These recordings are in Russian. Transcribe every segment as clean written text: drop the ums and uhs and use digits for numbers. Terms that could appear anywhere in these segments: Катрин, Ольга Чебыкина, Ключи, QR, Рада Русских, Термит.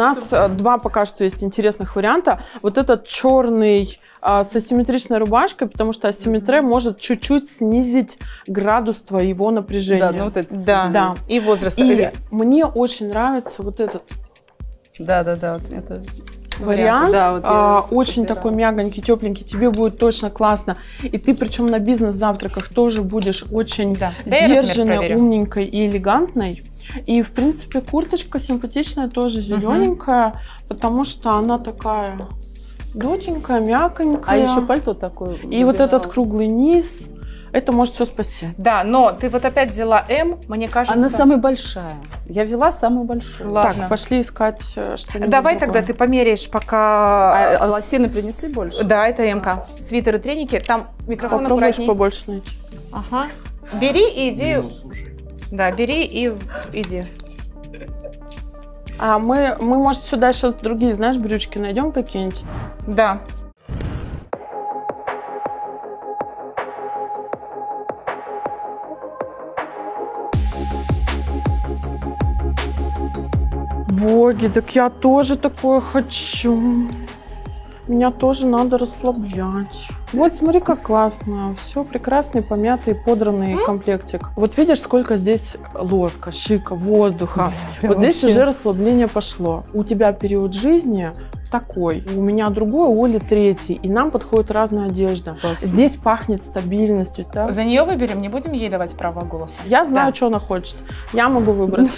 нас два пока что есть интересных варианта. Вот этот черный с асимметричной рубашкой, потому что асимметрия может чуть-чуть снизить градус твоего напряжения. Да, ну вот это, да. И возраст. И мне очень нравится вот этот. Да, вот это... вариант, да, вот очень такой мягонький, тепленький, тебе будет точно классно. И ты причем на бизнес-завтраках тоже будешь очень сдержанной, умненькой и элегантной. И в принципе курточка симпатичная, тоже зелененькая, потому что она такая доченькая, мягонькая. А еще пальто такое. И вот этот круглый низ. Это может все спасти. Да, но ты вот опять взяла М, мне кажется... Она самая большая. Я взяла самую большую. Ладно. Так, пошли искать что-нибудь. Давай тогда ты померяешь, пока... А лосины принесли больше? Да, это М-ка. Свитеры, треники. Там микрофон аккуратней. Побольше найти. Ага. Бери и иди... Да, бери и иди. А мы может, сюда сейчас другие, знаешь, брючки найдем какие-нибудь? Да. Боги, так я тоже такое хочу. Меня тоже надо расслаблять. Вот смотри, как классно. Все прекрасный, помятый, подранный комплектик. Вот видишь, сколько здесь лоска, шика, воздуха. Вот здесь уже расслабление пошло. У тебя период жизни такой, у меня другой, у Оли третий. И нам подходит разная одежда. Здесь пахнет стабильностью. Так? За нее выберем, не будем ей давать право голоса. Я знаю, что она хочет. Я могу выбрать.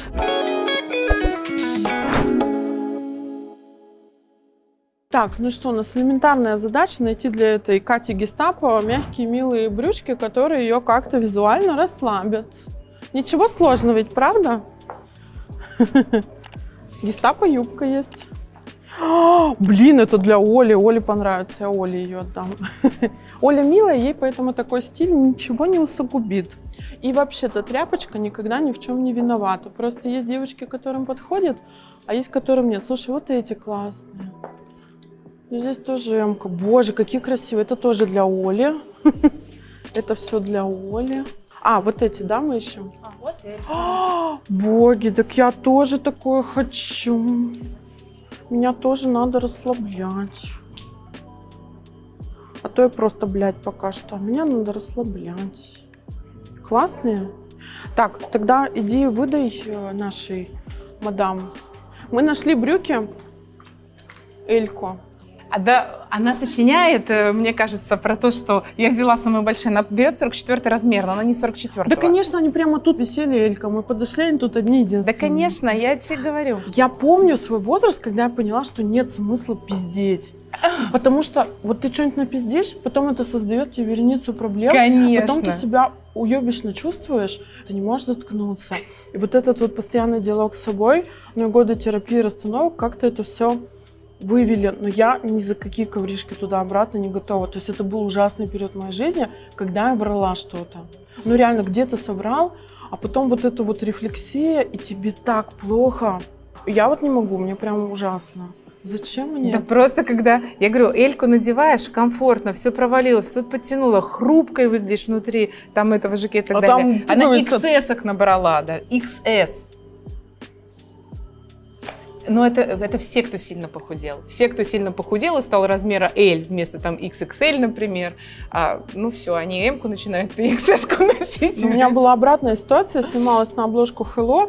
Так, ну что, у нас элементарная задача найти для этой Кати Гестапо мягкие, милые брючки, которые ее как-то визуально расслабят. Ничего сложного ведь, правда? Гестапо юбка есть. Блин, это для Оли. Оле понравится, я Оле ее отдам. Оля милая, ей поэтому такой стиль ничего не усугубит. И вообще-то тряпочка никогда ни в чем не виновата. Просто есть девочки, которым подходит, а есть, которым нет. Слушай, вот эти классные. Здесь тоже М-ка. Боже, какие красивые. Это тоже для Оли. Это все для Оли. А, вот эти, да, мы ищем? А, вот эти. Боги, так я тоже такое хочу. Меня тоже надо расслаблять. А то я просто, блядь, пока что. Меня надо расслаблять. Классные? Так, тогда иди выдай нашей мадам. Мы нашли брюки. Элько. Да, она сочиняет, мне кажется, про то, что я взяла самую большую. Она берет 44 размер, но она не 44. Да, конечно, они прямо тут висели, Элька. Мы подошли, они тут одни единственные. Да, конечно, я тебе говорю. Я помню свой возраст, когда я поняла, что нет смысла пиздеть. Потому что вот ты что-нибудь напиздишь, потом это создает тебе вереницу проблем. Конечно. Потом ты себя уебищно чувствуешь, ты не можешь заткнуться. И вот этот вот постоянный диалог с собой, ну и годы терапии и расстановок, как-то это все... вывели, но я ни за какие ковришки туда-обратно не готова. То есть это был ужасный период моей жизни, когда я врала что-то. Ну реально, где-то соврал, а потом вот эта вот рефлексия, и тебе так плохо. Я вот не могу, мне прям ужасно. Зачем мне? Да просто когда, я говорю, Эльку надеваешь, комфортно, все провалилось, тут подтянула, хрупкой выглядишь внутри, там этого жакета и так далее. Она XS-ок набрала, да, XS. Но это все, кто сильно похудел. Все, кто сильно похудел и стал размера L вместо там XXL, например. Ну все, они М-ку начинают и XS-ку носить. У меня была обратная ситуация. Я снималась на обложку Hello.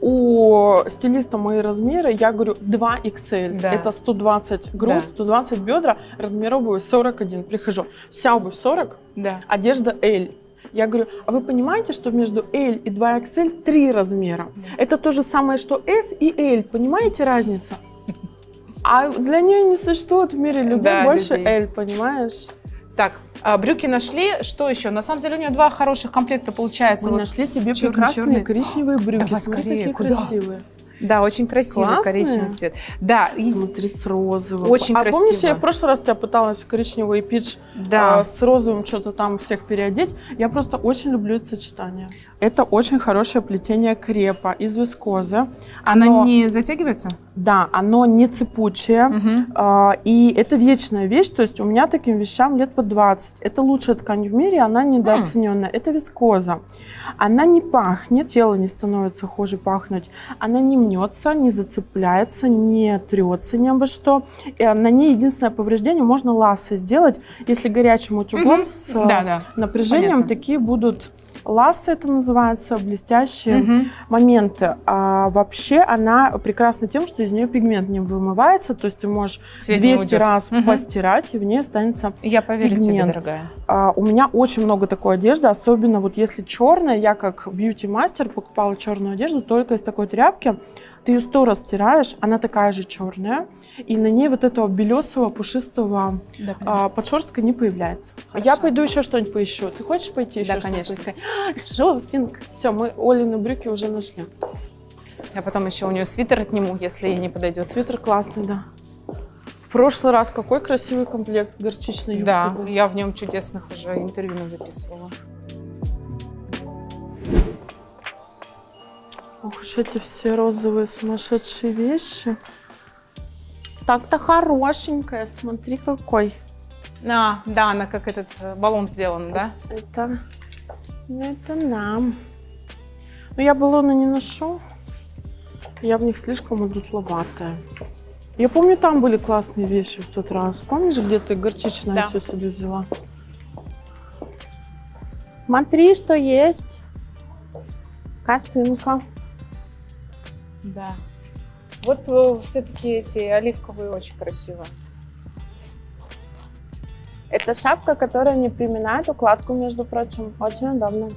У стилиста мои размеры, я говорю, 2XL. Да. Это 120 грудь, 120 бедра, размер обуви 41. Прихожу, вся обувь 40, одежда L. Я говорю, а вы понимаете, что между L и 2XL 3 размера? Это то же самое, что S и L. Понимаете разницу? А для нее не существует в мире людей больше людей. L, понимаешь? Так, брюки нашли. Что еще? На самом деле у нее два хороших комплекта получается. Мы вот нашли тебе прекрасные коричневые брюки. Давай скорее, куда? Красивые. Да, очень красивый коричневый цвет. Да, смотри, с розовым. Очень красиво. А помнишь, я в прошлый раз тебя пыталась в коричневый пич с розовым что-то там всех переодеть? Я просто очень люблю это сочетание. Это очень хорошее плетение крепа из вискозы. Оно не затягивается? Да, оно не цепучее. И это вечная вещь, то есть у меня таким вещам лет по 20. Это лучшая ткань в мире, она недооцененная. Это вискоза. Она не пахнет, тело не становится хуже пахнуть. Она не гнется, не зацепляется, не трется ни обо что. На ней единственное повреждение, можно лассы сделать, если горячим утюгом с напряжением. Понятно. Такие будут лассы, это называется, блестящие моменты. А вообще она прекрасна тем, что из нее пигмент не вымывается, то есть ты можешь цвет 200 раз постирать, и в ней останется я поверю пигмент. Тебе, дорогая. У меня очень много такой одежды, особенно вот если черная, я как бьюти-мастер покупала черную одежду только из такой тряпки. Ты ее 100 раз стираешь, она такая же черная, и на ней вот этого белесого, пушистого подшерстка не появляется. Хорошо. Я пойду еще что-нибудь поищу. Ты хочешь пойти еще что-нибудь поискать? Шопинг. Все, мы Олины брюки уже нашли. Я потом еще у нее свитер отниму, если ей не подойдет. Свитер классный, да. В прошлый раз какой красивый комплект горчичной юбки. Да, был. Я в нем чудесных уже интервью записывала. Ох уж эти все розовые сумасшедшие вещи. Так-то хорошенькая, смотри какой. А, да, она как этот баллон сделан, да? Это нам. Но я баллона не ношу. Я в них слишком одутловатая. Я помню, там были классные вещи в тот раз. Помнишь, где ты горчичное все себе взяла? Смотри, что есть. Косынка. Да. Вот все-таки эти оливковые очень красиво. Это шапка, которая не приминает укладку, между прочим. Очень удобно.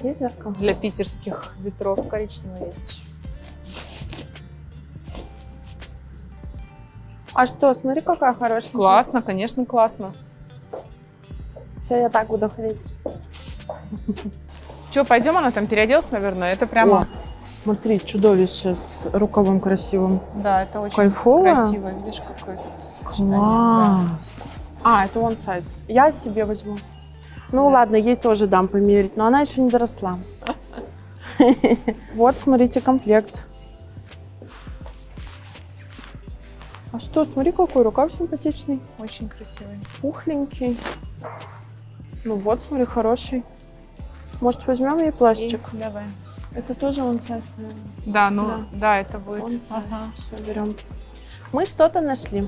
Лизерка. Для питерских ветров коричневая есть еще. А что, смотри, какая хорошая. Классно, конечно, классно. Все, я так буду ходить. Че, пойдем, она там переоделась, наверное, это прямо... О. Смотри, чудовище с рукавом красивым. Да, это очень кайфово. Красиво. Видишь, какое тут сочетание. Класс. Да. А, это one size. Я себе возьму. Ну ладно, ей тоже дам померить, но она еще не доросла. Вот, смотрите, комплект. А что, смотри, какой рукав симпатичный. Очень красивый. Пухленький. Ну вот, смотри, хороший. Может, возьмем ей плащик? И, давай. Это тоже он сайз, наверное. Да, ну да, это будет. Он сайз. Ага. Все, берем. Мы что-то нашли.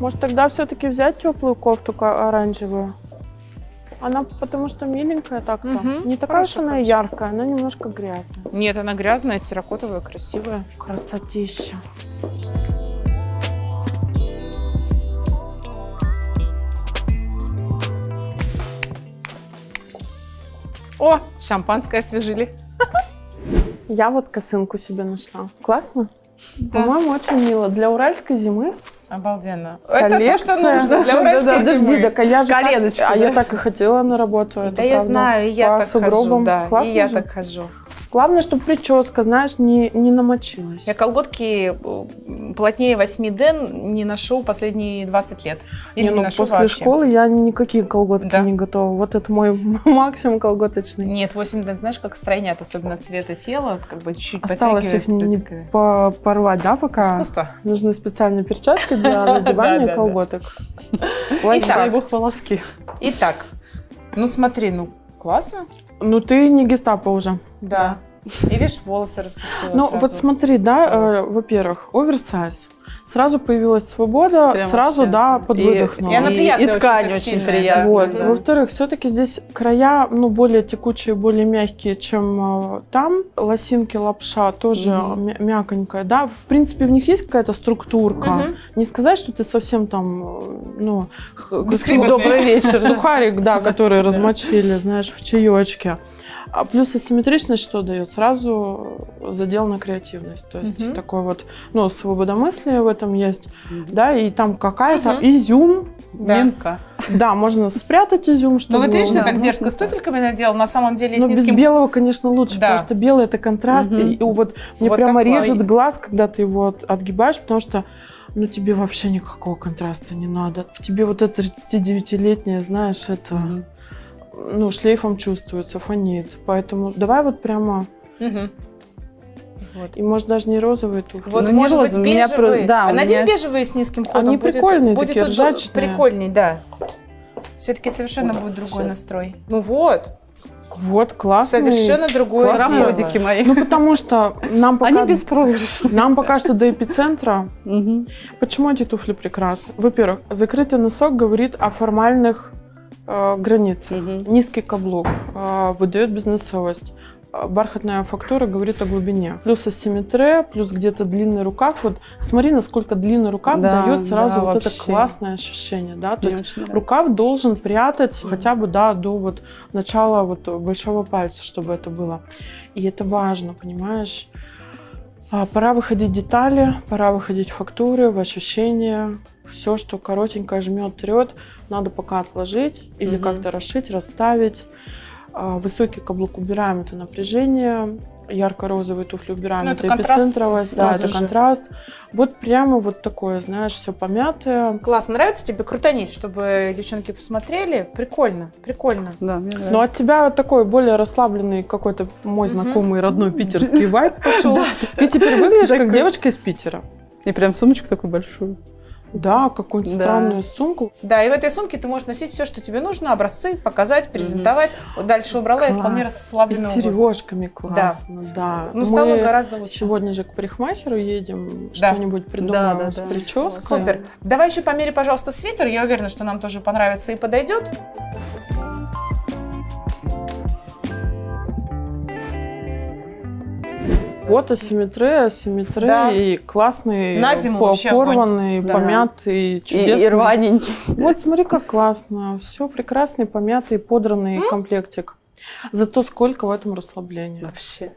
Может, тогда все-таки взять теплую кофту оранжевую? Она потому что миленькая так-то. Не такая уж она яркая, она немножко грязная. Нет, она грязная, терракотовая, красивая. Красотища. О, шампанское освежили. Я вот косынку себе нашла. Классно? Да. По-моему, очень мило. Для уральской зимы. Обалденно. Коллекция. Это то, что нужно для уральской зимы. Подожди, я же коленочку. А я так и хотела на работу. Да я знаю, и я так хожу. Да, и я так хожу. Главное, чтобы прическа, знаешь, не намочилась. Я колготки плотнее 8D не ношу последние 20 лет. Или не, ну, ношу после вообще. Школы я никакие колготки не готова. Вот это мой максимум колготочный. Нет, 8D, знаешь, как стройнят, особенно цвета тела, как бы чуть-чуть подтягивает. Осталось их не порвать, да, пока? Искусство. Нужны специальные перчатки для надевания колготок. Дай бог волоски. Итак, ну смотри, ну классно. Ну ты не гестапо уже. Да. И видишь, волосы распустила. Ну вот смотри, да, во-первых, оверсайз. Сразу появилась свобода, прям сразу, вообще. Да, подвыдохнула. И ткань очень приятная. Вот. Да. Во-вторых, все-таки здесь края, ну, более текучие, более мягкие, чем там. Лосинки, лапша тоже мягонькая, да. В принципе, в них есть какая-то структурка. Не сказать, что ты совсем там, ну, добрый вечер, сухарик, да, который размочили, знаешь, в чаечке. А плюс асимметричность что дает? Сразу задел на креативность. То есть такой вот, ну, свободомыслие в этом есть. Да, и там какая-то изюм. Минка. Да, можно спрятать изюм, чтобы... Ну вот видишь, ты так дерзко с туфельками надела, на самом деле с низким... без белого, конечно, лучше, потому что белый — это контраст. И вот мне прямо режет глаз, когда ты его отгибаешь, потому что, ну, тебе вообще никакого контраста не надо. В тебе вот это 39-летнее, знаешь, это... ну, шлейфом чувствуется, фонит. Поэтому давай вот прямо... Вот. И может даже не розовые туфли. Вот, ну, может быть, бежевые. Надень бежевые с низким ходом. Они прикольные, будет такие ржачные. Прикольней, да. Все-таки совершенно будет другой настрой. Ну вот. Вот, классный. Совершенно другое дело. Мои. Ну, потому что нам пока... Они беспроигрышные. Нам пока что до эпицентра. Почему эти туфли прекрасны? Во-первых, закрытый носок говорит о формальных границах. Низкий каблук выдает бизнесовость. Бархатная фактура говорит о глубине. Плюс асимметрия, плюс где-то длинный рукав. Вот смотри, насколько длинный рукав дает сразу вот вообще это классное ощущение. Да? То есть рукав должен прятать хотя бы до начала большого пальца, чтобы это было. И это важно, понимаешь? Пора выходить детали, пора выходить фактуры, в ощущения. Все, что коротенькое жмет, трет, надо пока отложить или как-то расшить, расставить. Высокий каблук убираем, это напряжение, ярко-розовые туфли убираем, это эпицентровость, да, это контраст. Вот прямо вот такое, знаешь, все помятое. Классно, нравится тебе крутанить, чтобы девчонки посмотрели? Прикольно, прикольно. Да, мне нравится. Но от тебя вот такой более расслабленный какой-то мой знакомый родной питерский вайб пошел. Ты теперь выглядишь как девочка из Питера. И прям сумочку такую большую. Да, какую-то странную сумку. Да, и в этой сумке ты можешь носить все, что тебе нужно, образцы показать, презентовать. Дальше убрала и вполне расслабленную. И с сережками классно, да. Ну, стало гораздо лучше. Сегодня же к парикмахеру едем, что-нибудь придумаем с прической. Супер. Давай еще померяй, пожалуйста, свитер. Я уверена, что нам тоже понравится и подойдет. Вот асимметрия и классный, порванный, помятый, чудесный. И рваненький. Вот смотри, как классно. Все прекрасный, помятый, подранный комплектик. Зато сколько в этом расслабления. Вообще.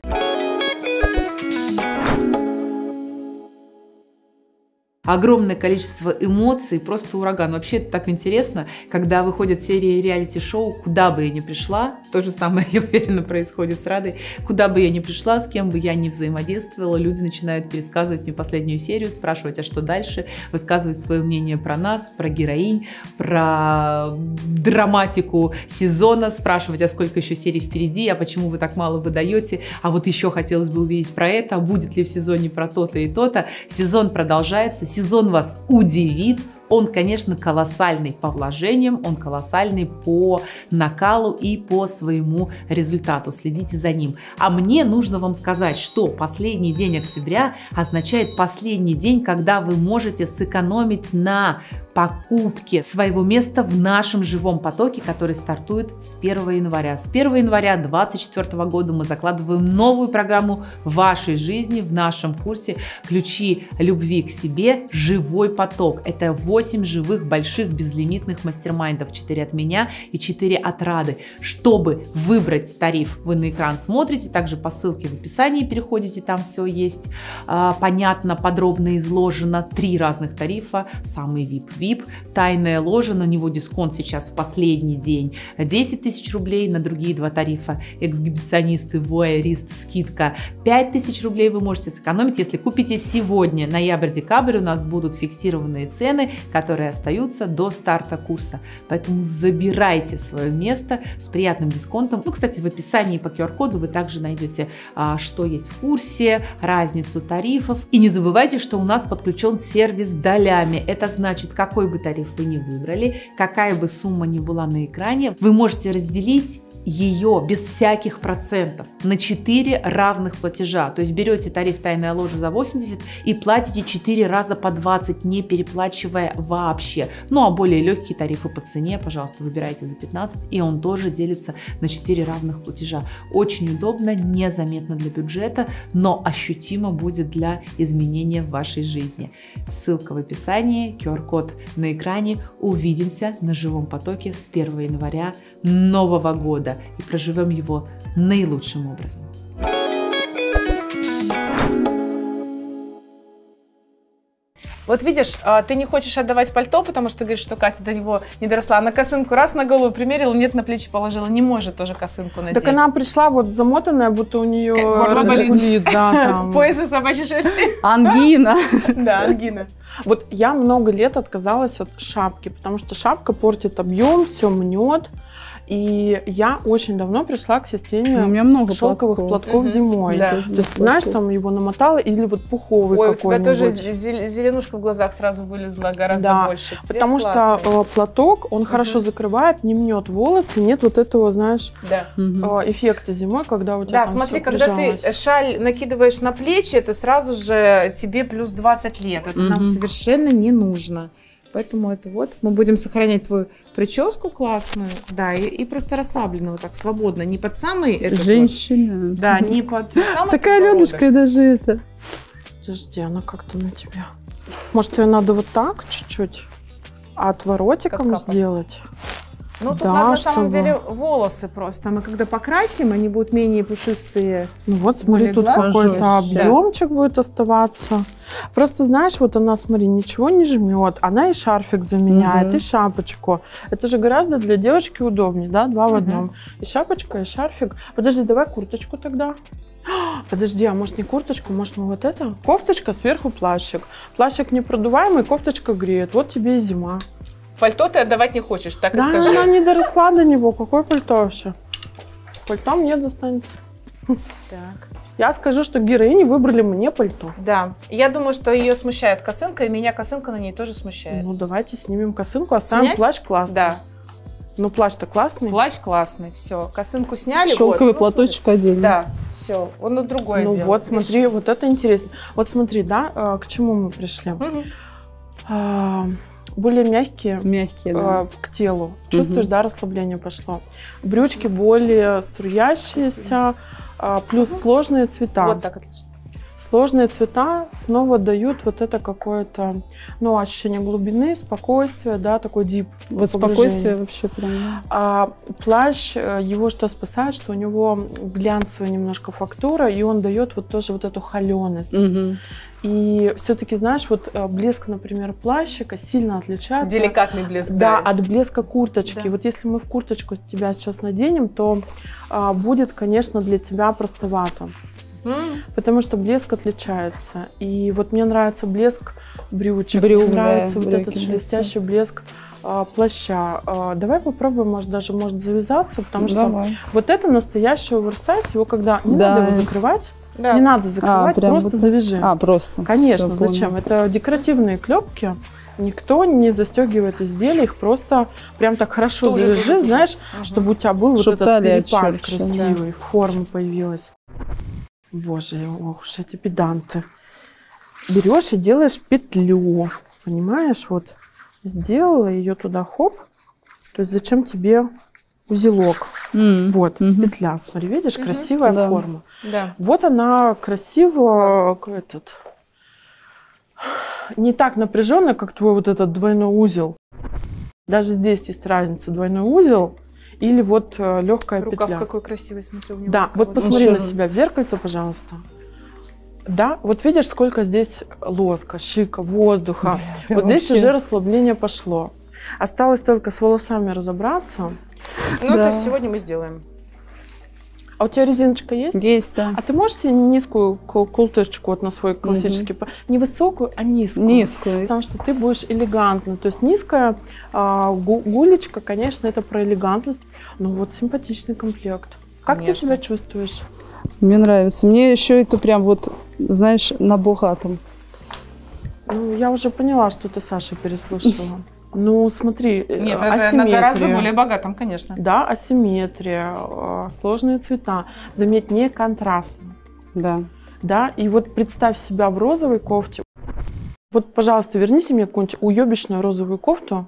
Огромное количество эмоций, просто ураган. Вообще это так интересно, когда выходят серии реалити-шоу, куда бы я ни пришла, то же самое, я уверена, происходит с Радой, куда бы я ни пришла, с кем бы я ни взаимодействовала, люди начинают пересказывать мне последнюю серию, спрашивать, а что дальше, высказывать свое мнение про нас, про героинь, про драматику сезона, спрашивать, а сколько еще серий впереди, а почему вы так мало выдаете, а вот еще хотелось бы увидеть про это, а будет ли в сезоне про то-то и то-то. Сезон продолжается. Сезон вас удивит. Он, конечно, колоссальный по вложениям, он колоссальный по накалу и по своему результату. Следите за ним. А мне нужно вам сказать, что последний день октября означает последний день, когда вы можете сэкономить на покупке своего места в нашем живом потоке, который стартует с 1 января. С 1 января 2024 года мы закладываем новую программу вашей жизни в нашем курсе «Ключи любви к себе. Живой поток». Это 8 живых, больших, безлимитных мастер-майндов, 4 от меня и 4 от Рады. Чтобы выбрать тариф, вы на экран смотрите, также по ссылке в описании переходите, там все есть понятно, подробно изложено. 3 разных тарифа, самый VIP, тайная ложа, на него дисконт сейчас в последний день 10 000 рублей, на другие 2 тарифа эксгибиционисты, вуайерист, скидка 5 000 рублей вы можете сэкономить, если купите сегодня. Ноябрь-декабрь у нас будут фиксированные цены, которые остаются до старта курса. Поэтому забирайте свое место с приятным дисконтом. Ну, кстати, в описании по QR-коду вы также найдете, что есть в курсе, разницу тарифов. И не забывайте, что у нас подключен сервис долями. Это значит, какой бы тариф вы ни выбрали, какая бы сумма ни была на экране, вы можете разделить ее без всяких процентов на 4 равных платежа. То есть берете тариф «Тайная ложа» за 80 и платите 4 раза по 20, не переплачивая вообще. Ну а более легкие тарифы по цене, пожалуйста, выбирайте за 15, и он тоже делится на 4 равных платежа. Очень удобно, незаметно для бюджета, но ощутимо будет для изменения в вашей жизни. Ссылка в описании, QR-код на экране. Увидимся на живом потоке с 1 января нового года. И проживем его наилучшим образом. Вот видишь, ты не хочешь отдавать пальто, потому что говоришь, что Катя до него не доросла. Она косынку раз на голову примерила, нет, на плечи положила. Не может тоже косынку надеть. Так она пришла вот замотанная, будто у нее радикулит. Пояс из собачьей шерсти. Ангина. Да, ангина. Вот я много лет отказалась от шапки, потому что шапка портит объем, все мнет. И я очень давно пришла к системе шелковых платков зимой. Да. То есть, знаешь, там его намотала или вот пуховый какой-нибудь. Ой, у тебя тоже зеленушка в глазах сразу вылезла гораздо больше. Цвет потому классный. Что платок, он хорошо закрывает, не мнет волосы, нет вот этого, знаешь, эффекта зимой, когда у тебя там смотри, все когда прижалось. Ты шаль накидываешь на плечи, это сразу же тебе плюс 20 лет. Это нам совершенно не нужно. Поэтому это вот, мы будем сохранять твою прическу классную, да, и просто расслабленно, вот так, свободно, не под самый этот женщина. Вот, да, не под самый такая Ленушка даже это. Подожди, она как-то на тебя. Может, ее надо вот так чуть-чуть отворотиком сделать? Ну, тут надо, на самом деле, волосы просто. Мы когда покрасим, они будут менее пушистые. Ну вот, смотри, тут какой-то объемчик будет оставаться. Просто, знаешь, вот она, смотри, ничего не жмет. Она и шарфик заменяет, и шапочку. Это же гораздо для девочки удобнее, да? Два в одном. И шапочка, и шарфик. Подожди, давай курточку тогда. Подожди, а может не курточку, может мы вот это? Кофточка, сверху плащик. Плащик непродуваемый, кофточка греет. Вот тебе и зима. Пальто ты отдавать не хочешь, так да, и скажи. Она не доросла до него. Какое пальто вообще? Пальто мне достанется. Так. Я скажу, что героини выбрали мне пальто. Да. Я думаю, что ее смущает косынка, и меня косынка на ней тоже смущает. Ну, давайте снимем косынку, оставим плащ классный. Да. Ну, плащ-то классный. Плащ классный, все. Косынку сняли. Шелковый платочек одели. Да, все. Он на другое дело. Ну, вот смотри, вот это интересно. Вот смотри, да, к чему мы пришли. Более мягкие к телу. Чувствуешь, да, расслабление пошло. Брючки более струящиеся, плюс сложные цвета. Вот так отлично. Сложные цвета снова дают вот это какое-то, ну, ощущение глубины, спокойствия, да, такой дип. Вот спокойствие вообще прям. А плащ, его что спасает, что у него глянцевая немножко фактура, и он дает вот тоже вот эту холеность. И все-таки, знаешь, вот блеск, например, плащика сильно отличается. Деликатный блеск. Да, да, от блеска курточки. Да. Вот если мы в курточку тебя сейчас наденем, то будет, конечно, для тебя простовато. Потому что блеск отличается. И вот мне нравится блеск брючек. Мне нравится вот этот шелестящий блеск плаща. Давай попробуем, может, даже завязаться, потому что вот это настоящий оверсайз. Его когда не надо его закрывать. Да. Не надо закрывать, просто вот завяжи. Просто. Конечно, все, зачем? Это декоративные клепки. Никто не застегивает изделия, их просто прям так хорошо завяжи, знаешь, чтобы у тебя был вот этот перепад красивый, форма появилась. Боже, ох уж эти педанты. Берешь и делаешь петлю, понимаешь? Вот сделала ее туда, хоп. То есть зачем тебе узелок? Вот, петля, смотри, видишь, красивая форма. Да. Вот она красиво, не так напряженная, как твой вот этот двойной узел. Даже здесь есть разница, двойной узел или вот легкая петля. Рукав какой красивый, смотри, у него. Да, вот посмотри на себя в зеркальце, пожалуйста. Да, вот видишь, сколько здесь лоска, шика, воздуха. Блин, вот здесь уже расслабление пошло. Осталось только с волосами разобраться. Ну, это сегодня мы сделаем. А у тебя резиночка есть? Есть, да. А ты можешь себе низкую култышечку вот на свой классический, не высокую, а низкую? Низкую. Потому что ты будешь элегантна. То есть низкая гулечка, конечно, это про элегантность. Ну вот, симпатичный комплект. Как ты себя чувствуешь? Мне нравится. Мне еще это прям вот, знаешь, на богатом. Ну, я уже поняла, что ты Саша переслушала. Ну, смотри, нет, это на гораздо более богатом, конечно. Да, асимметрия, сложные цвета, заметь, не контрастно. Да. Да, и вот представь себя в розовой кофте. Вот, пожалуйста, верните мне какую-нибудь уебищную розовую кофту.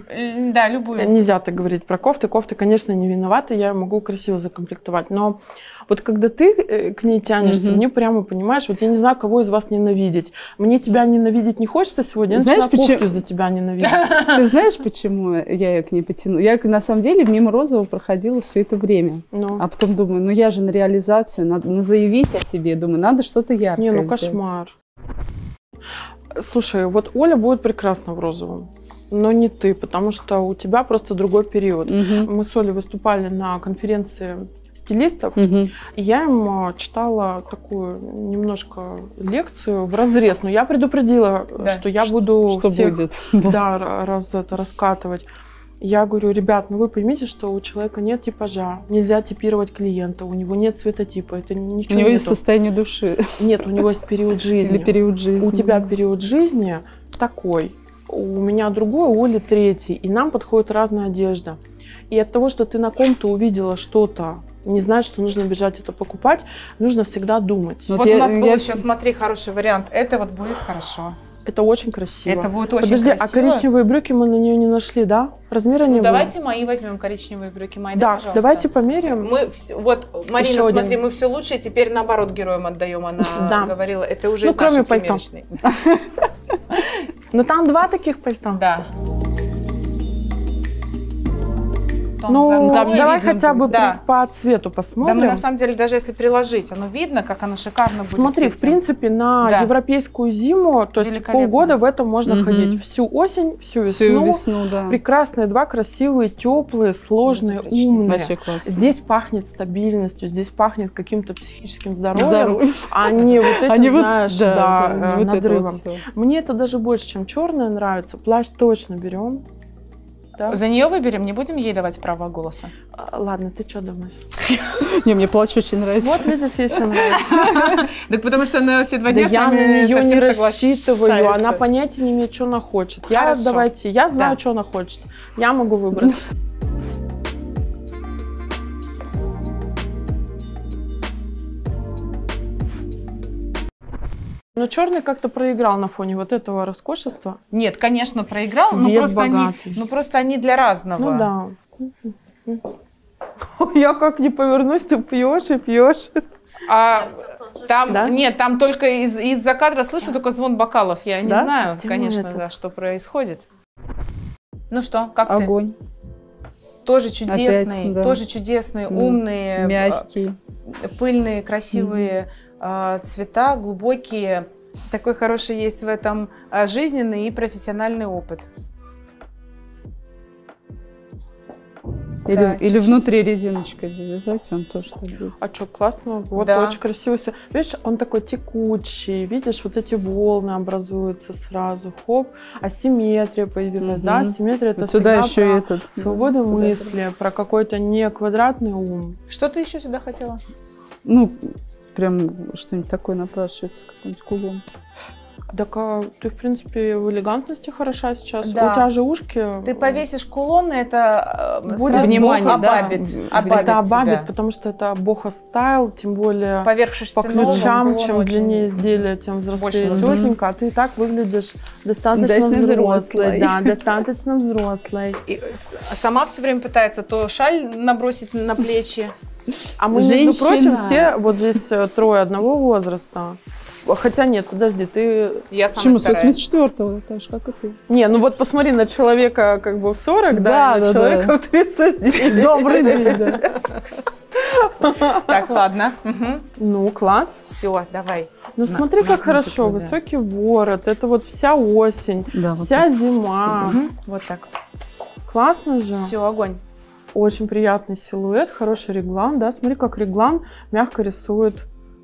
Да, любую. Нельзя так говорить про кофты. Кофты, конечно, не виноваты, я могу красиво закомплектовать. Но вот когда ты к ней тянешься, мне прямо, понимаешь, вот я не знаю, кого из вас ненавидеть. Мне тебя ненавидеть не хочется сегодня, я начинаю кофту за тебя ненавидеть. Ты знаешь, почему я ее к ней потянула? Я, на самом деле, мимо розового проходила все это время. А потом думаю, ну я же на реализацию, надо заявить о себе. Думаю, надо что-то яркое. Не, ну кошмар. Слушай, вот Оля будет прекрасно в розовом. Но не ты, потому что у тебя просто другой период. Мы с Олей выступали на конференции стилистов, и я им читала такую немножко лекцию в разрез. Но я предупредила, что я буду всех раскатывать. Я говорю: ребят, ну вы поймите, что у человека нет типажа, нельзя типировать клиента, у него нет цветотипа, это ничего. У него есть состояние души. Нет, у него есть период жизни. Или период жизни. У тебя период жизни такой, у меня другой, у Оли третий, и нам подходит разная одежда. И от того, что ты на ком-то увидела что-то, не знаешь, что нужно бежать это покупать, нужно всегда думать. Вот у нас был еще, смотри, хороший вариант, это вот будет хорошо. Это очень красиво. Это будет очень красиво. Подожди, а коричневые брюки мы на нее не нашли, да? Размера не было. Давайте мои возьмем, коричневые брюки. Майда, да, пожалуйста. Давайте померяем. Мы вот, Марина, еще смотри, один. Мы все лучше, теперь наоборот героям отдаем. Она говорила, это уже из нашей примерочной. Но там два таких пальто. Да. Ну, давай хотя бы по цвету посмотрим. Да, мы на самом деле, даже если приложить, оно видно, как оно шикарно будет. Смотри, в принципе, на европейскую зиму, то есть полгода в этом можно ходить. Всю осень, всю весну. Прекрасные два красивые, теплые, сложные, умные. Здесь пахнет стабильностью, здесь пахнет каким-то психическим здоровьем, а не вот этим, знаешь, надрывом. Мне это даже больше, чем черное, нравится. Плащ точно берем. Да. За нее выберем, не будем ей давать право голоса. Ладно, ты что думаешь? Не, мне плащ очень нравится. Вот видишь, если нравится. Так потому что она все два дня с нами совсем не рассчитываю, она понятия не имеет, что она хочет. Давайте, я знаю, что она хочет, я могу выбрать. Но черный как-то проиграл на фоне вот этого роскошества. Нет, конечно, проиграл, но просто, они для разного. Ну да. Я как не повернусь, ты пьешь и пьешь. А там, да? Нет, там только из-за кадра слышу только звон бокалов. Я не знаю, конечно, что происходит. Ну что, как ты? Огонь. Тоже чудесные, тоже чудесные, умные, мягкие, пыльные, красивые цвета, глубокие. Такой хороший есть в этом жизненный и профессиональный опыт. Или, да, или внутри резиночкой завязать, он тоже так будет. А что, классно, вот очень красиво все. Видишь, он такой текучий, видишь, вот эти волны образуются сразу, хоп, асимметрия появилась, да, асимметрия это сюда еще про свободу мысли, про какой-то не квадратный ум. Что ты еще сюда хотела? Ну, прям что-нибудь такое напрашивается, какой-нибудь кулон. Так ты, в принципе, в элегантности хороша сейчас. Да. У тебя же ушки. Ты повесишь кулон, и это будет внимание, обабит, потому что это бохо стайл, тем более поверх шерстяного, по ключам, чем длиннее изделие, тем взрослее тетенька. А ты и так выглядишь достаточно взрослой. Да, достаточно взрослой. И сама все время пытается то шаль набросить на плечи. А мы, между прочим, все вот здесь трое одного возраста. Хотя нет, подожди, ты... Я самая старая. 84-го, Наташа, как и ты. Не, ну вот посмотри на человека как бы в 40, да, на человека в 39. Добрый день, да. Так, ладно. Ну, класс. Все, давай. Ну, смотри, как хорошо, высокий ворот, это вот вся осень, вся зима. Вот так. Классно же. Все, огонь. Очень приятный силуэт, хороший реглан, да, смотри, как реглан мягко рисует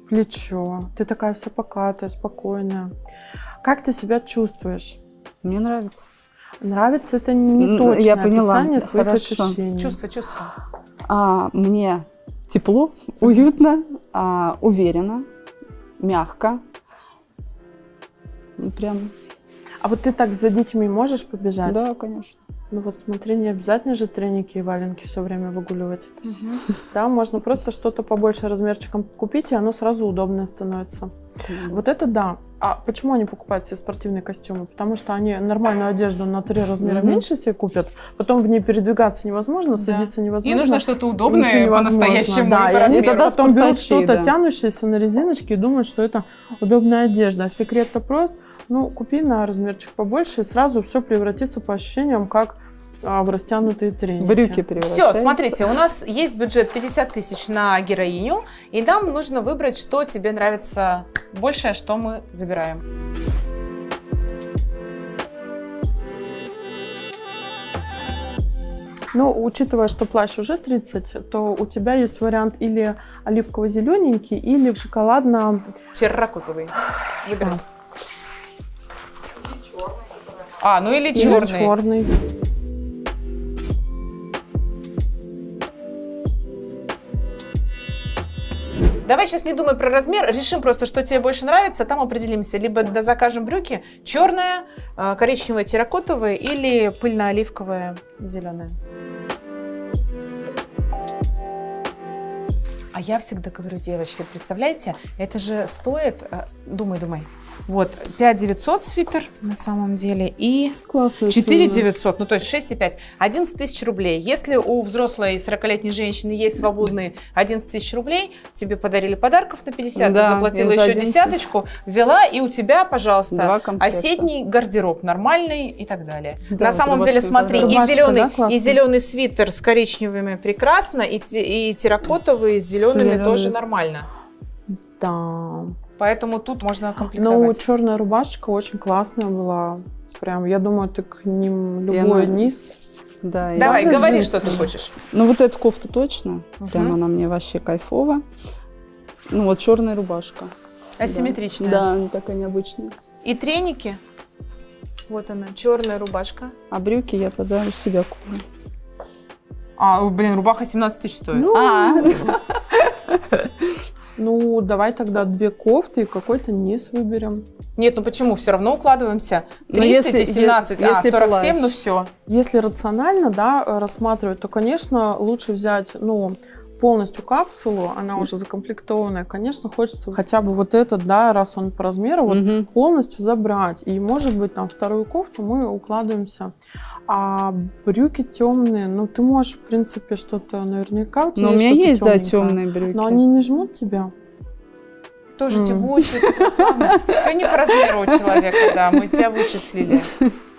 плечо. Ты такая вся покатая, спокойная. Как ты себя чувствуешь? Мне нравится. Нравится — это не точное описание своих ощущений. Чувства. Мне тепло, уютно, уверенно, мягко. Прям. А вот ты так за детьми можешь побежать? Да, конечно. Ну вот смотри, не обязательно же треники и валенки все время выгуливать. Да, можно просто что-то побольше размерчиком купить, и оно сразу удобное становится. Вот это да. А почему они покупают себе спортивные костюмы? Потому что они нормальную одежду на 3 размера меньше себе купят, потом в ней передвигаться невозможно, садиться невозможно. И нужно что-то удобное по-настоящему. Да, и тогда потом берут что-то тянущееся на резиночке и думают, что это удобная одежда. А секрет-то прост. Ну, купи на размерчик побольше, и сразу все превратится по ощущениям, как в растянутые треники. Брюки превращаются. Все, смотрите, у нас есть бюджет 50 тысяч на героиню, и нам нужно выбрать, что тебе нравится больше, что мы забираем. Ну, учитывая, что плащ уже 30, то у тебя есть вариант или оливково-зелененький, или шоколадно-терракотовый. Ну или черный. Давай сейчас не думай про размер, решим просто, что тебе больше нравится, там определимся. Либо закажем брюки черные, коричневые, терракотовые или пыльно-оливковые, зеленые. А я всегда говорю, девочки, представляете, это же стоит, думай. Вот, 5900 свитер на самом деле и 4900, ну то есть 6,5, 11 тысяч рублей. Если у взрослой 40-летней женщины есть свободные 11 тысяч рублей, тебе подарили подарков на 50, да, ты заплатила еще десяточку, взяла, и у тебя, пожалуйста, осенний гардероб нормальный и так далее. Да, на самом деле, смотри, и зеленый свитер с коричневыми прекрасно, и терракотовый с зелеными тоже нормально. Да. Поэтому тут можно комплектовать. Ну, черная рубашечка очень классная была. Прям, я думаю, ты к ним любой низ. Да, давай, говори, что ты хочешь. Ну, вот эту кофту точно. Прям она мне вообще кайфова. Ну, вот черная рубашка. Асимметричная. Да, она такая необычная. И треники. Вот она, черная рубашка. А брюки я тогда у себя куплю. А, блин, рубаха 17 тысяч стоит. Ну, давай тогда две кофты и какой-то низ выберем. Нет, ну почему? Все равно укладываемся. 30 и 17, если 47, плащ. Ну все. Если рационально, да, рассматривать, то, конечно, лучше взять, ну, полностью капсулу, она уже закомплектованная. Конечно, хочется хотя бы вот этот, да, раз он по размеру, вот полностью забрать. И, может быть, там вторую кофту мы укладываемся. А брюки темные, ну, ты можешь, в принципе, что-то наверняка... У тебя есть, у меня есть, да, темные брюки. Но они не жмут тебя? Тоже тягучие. Все не по размеру у человека, да. Мы тебя вычислили.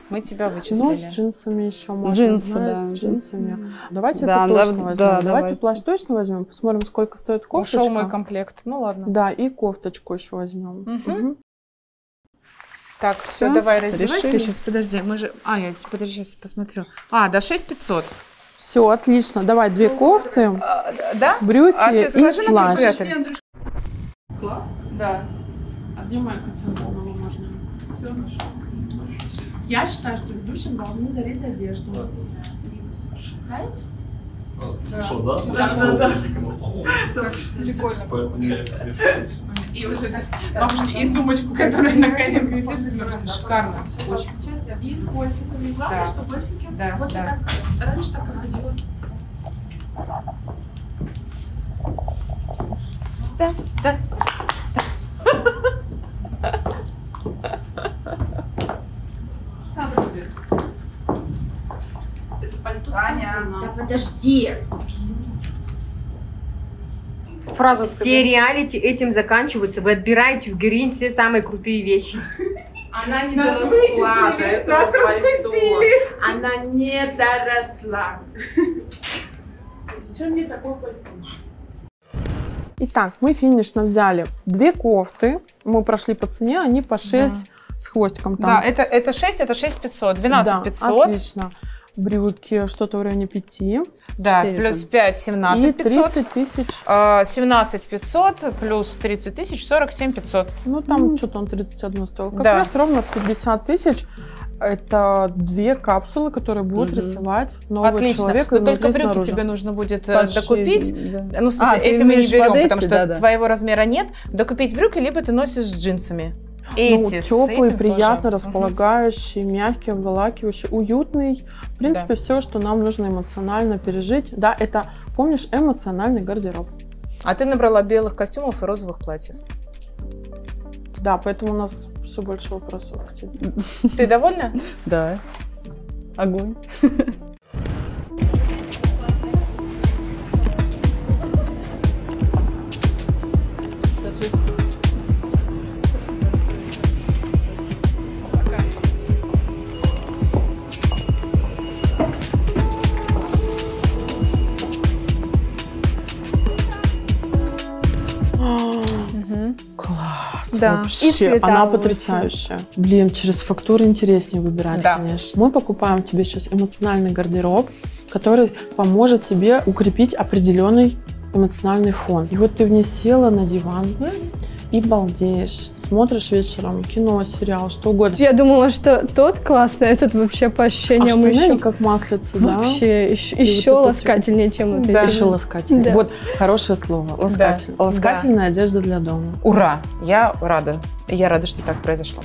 Ну, с джинсами еще можно. Джинсы, да. С джинсами. Давайте это точно возьмем. Давайте плащ точно возьмем. Посмотрим, сколько стоит кофточка. Ушел мой комплект. Ну, ладно. Да, и кофточку еще возьмем. Так, все, давай раздевайся. Сейчас, подожди, мы же... А, я сейчас посмотрю. А, да, 6500. Все, отлично. Давай две кофты, брюки и плащ. Класс? Да. А где моя консервованная можно? Все, хорошо. Я считаю, что ведущим должны дарить одежду. Слышал, да? Да. Прикольно. И вот это, бабушки, и сумочку, которая на коленке висит, шикарно. Очень. И с гольфиками. Главное, что гольфики. Да, вот так. Раньше так и ходила. Да, да, да. Это пальто. Да подожди. Фразу все реалити этим заканчиваются. Вы отбираете в Героинь все самые крутые вещи. Она не доросла. Нас раскусили. Она не доросла. Зачем мне такой пальто? Итак, мы финишно взяли две кофты. Мы прошли по цене, они по 6 с хвостиком. Там. Да, это 6, это 6500, 12500. Да, отлично. Брюки что-то в районе 5. Да, 4. Плюс 5, 17500. 30 тысяч. 17500 плюс 30 тысяч, 47500. Ну, там что-то он 31 стоил. Как раз ровно 50 тысяч. Это две капсулы, которые будут рисовать новый человек. Но только брюки снаружи. Тебе нужно будет докупить. Да. Ну, в смысле, эти мы не берем, потому что твоего размера нет. Докупить брюки, либо ты носишь с джинсами. Эти, ну, теплый, приятно располагающий, мягкий, обволакивающий, уютный. В принципе, все, что нам нужно эмоционально пережить. Да, это, помнишь, эмоциональный гардероб. А ты набрала белых костюмов и розовых платьев. Да, поэтому у нас все больше вопросов к тебе. Ты довольна? Да. Огонь. Да. И цвета она потрясающая. Блин, через фактуры интереснее выбирать, конечно. Мы покупаем тебе сейчас эмоциональный гардероб, который поможет тебе укрепить определенный эмоциональный фон. И вот ты в ней села на диван и балдеешь. Смотришь вечером кино, сериал, что угодно. Я думала, что тот классный, а этот вообще по ощущениям еще как маслица. Вообще, да? еще вот ласкательнее, чем это. Да. Еще ласкательнее. Да. Вот хорошее слово. Ласкательная одежда для дома. Ура! Я рада. Я рада, что так произошло.